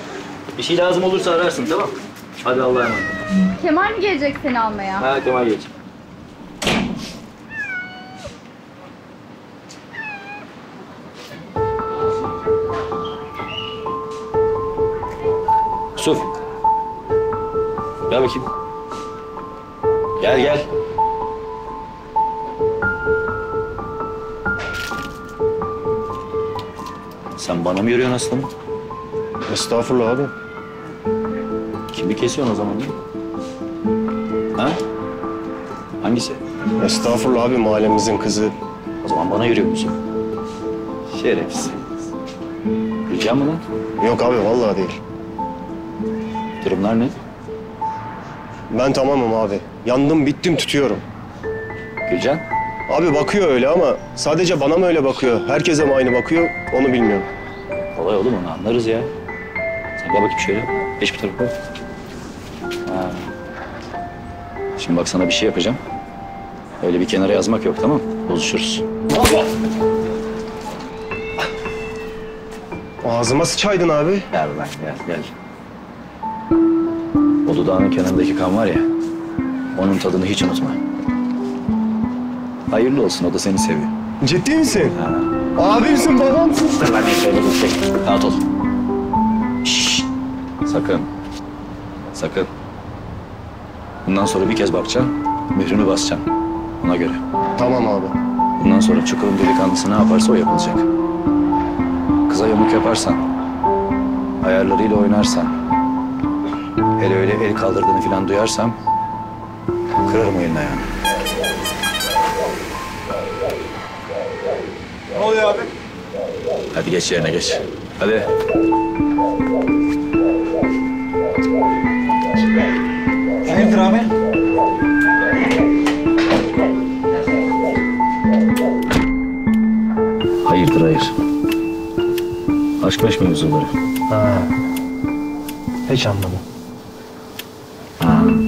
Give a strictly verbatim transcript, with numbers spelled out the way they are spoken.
varmış. Bir şey lazım olursa ararsın, tamam mı? Hadi Allah'a emanet. Kemal mi gelecek seni almaya? Ha, Kemal gelecek. Yusuf. Gel bakayım. Gel, gel. Sen bana mı yürüyorsun aslanım? Estağfurullah abi. Kimi kesiyorsun o zaman? Ha? Hangisi? Estağfurullah abi, mahallemizin kızı. O zaman bana yürüyor musun? Şerefsiz. Güleceğim mi lan? Yok abi, vallahi değil. Durumlar ne? Ben tamamım abi. Yandım, bittim, tutuyorum. Gülcan? Abi bakıyor öyle ama sadece bana mı öyle bakıyor? Herkese mi aynı bakıyor? Onu bilmiyorum. Kolay oğlum, onu anlarız ya. Sen gel bakayım şöyle. Geç bir tarafa. Ha. Şimdi bak, sana bir şey yapacağım. Öyle bir kenara yazmak yok, tamam mı? Bozuşuruz. Ağzıma sıçaydın abi. Gel lan, gel, gel. O dudağının kenarındaki kan var ya, onun tadını hiç unutma. Hayırlı olsun, o da seni seviyor. Ciddi misin? Ha. Abimsin, babamsın. Rahat ol. Şşş. Sakın. Sakın. Bundan sonra bir kez bakacaksın, mührünü basacaksın. Ona göre. Tamam abi. Bundan sonra çukurun delikanlısı ne yaparsa o yapılacak. Kıza yamuk yaparsan, ayarlarıyla oynarsan, hele öyle el kaldırdığını falan duyarsam, kırarım o elini ayağını. Ne oluyor abi? Hadi geç yerine, geç. Hadi. Hayırdır abi? Hayırdır hayır. Aşk meşk mevzuları. Ha. Hiç anlamadım.